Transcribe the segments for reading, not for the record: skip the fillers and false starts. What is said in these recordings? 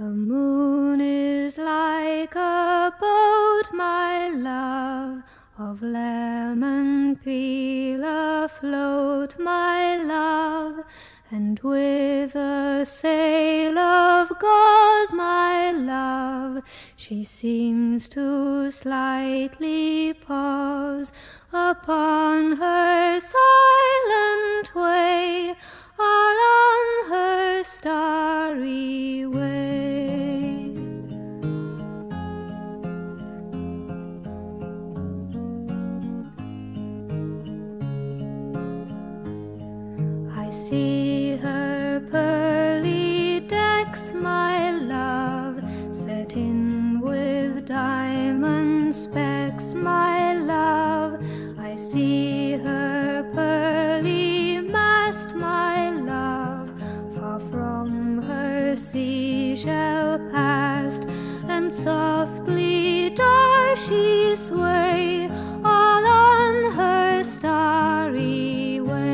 The moon is like a boat, my love, of lemon peel afloat, my love, and with a sail of gauze, my love, she seems to slightly pause upon her silent way, or on her starry way. I see her pearly decks, my love, set in with diamond specks, my love. I see her pearly mast, my love, far from her seashell past, and softly does she sway, all on her starry way.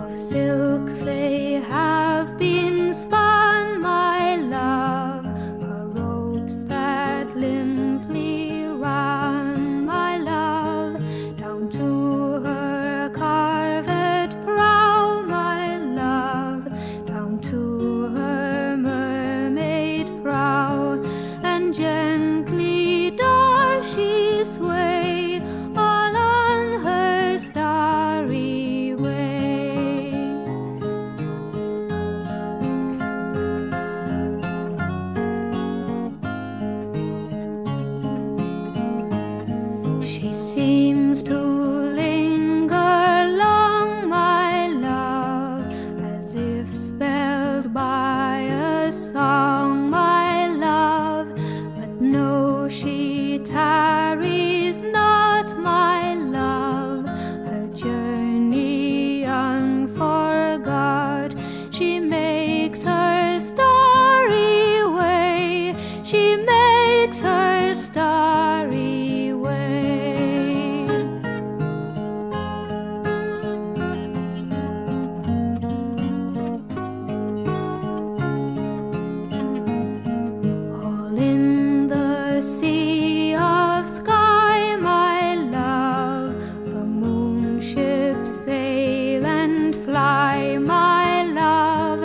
Of silk they have been spun, my love, her ropes that limply run, my love, down to her carved prow, my love, down to her mermaid prow, and gently does she sway, all on her starry way. She seems to linger long, my love, as if spelled by a song, my love. But no, she tarries not, my love, her journey unforgot. She makes her starry way, she makes her starry way. All in the sea of sky, my love, the moon ships sail and fly, my love,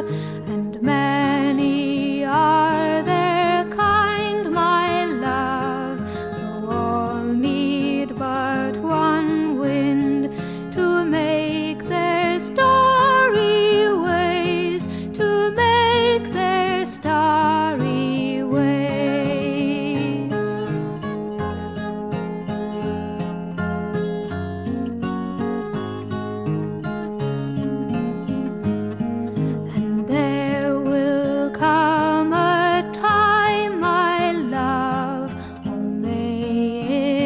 and many are their kind, my love, though all need but one wind to make their starry ways, to make their starry ways. And there will come a time, my love, oh may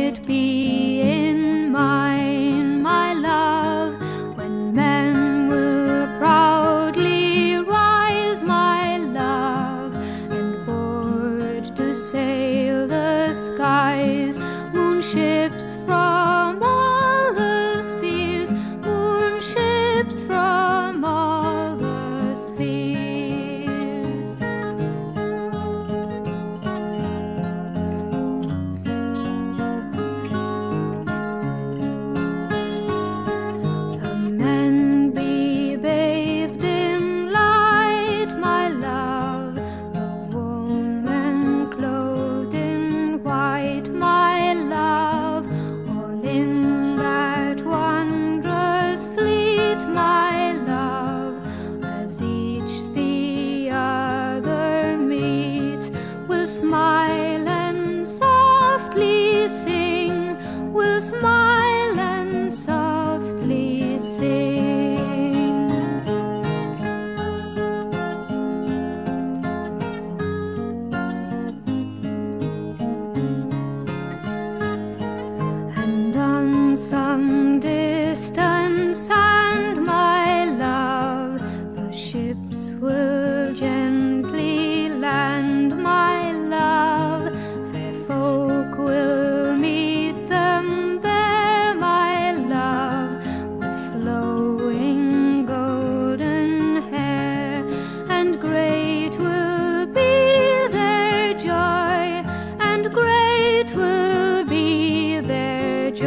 it be in mine, my love, when men will proudly rise, my love, and board to sail the skies, moon ships from all the spheres, moon ships from all the spheres. The men be bathed in light, my love, the woman clothed in white, my love, all in that wondrous fleet, my love, as each the other meets, will smile and softly sing, will smile and softly sing. And on some distant sand, my love, the ships will gently land, my love, fair folk will meet them, it will be their joy.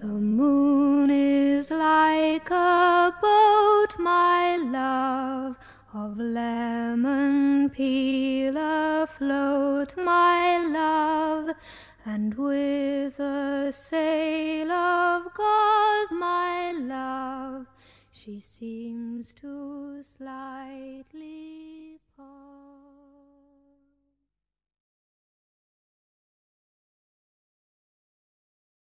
The moon is like a boat, my love, of lemon peel afloat, my love, and with a sail of gauze, my love, she seems to slightly pause.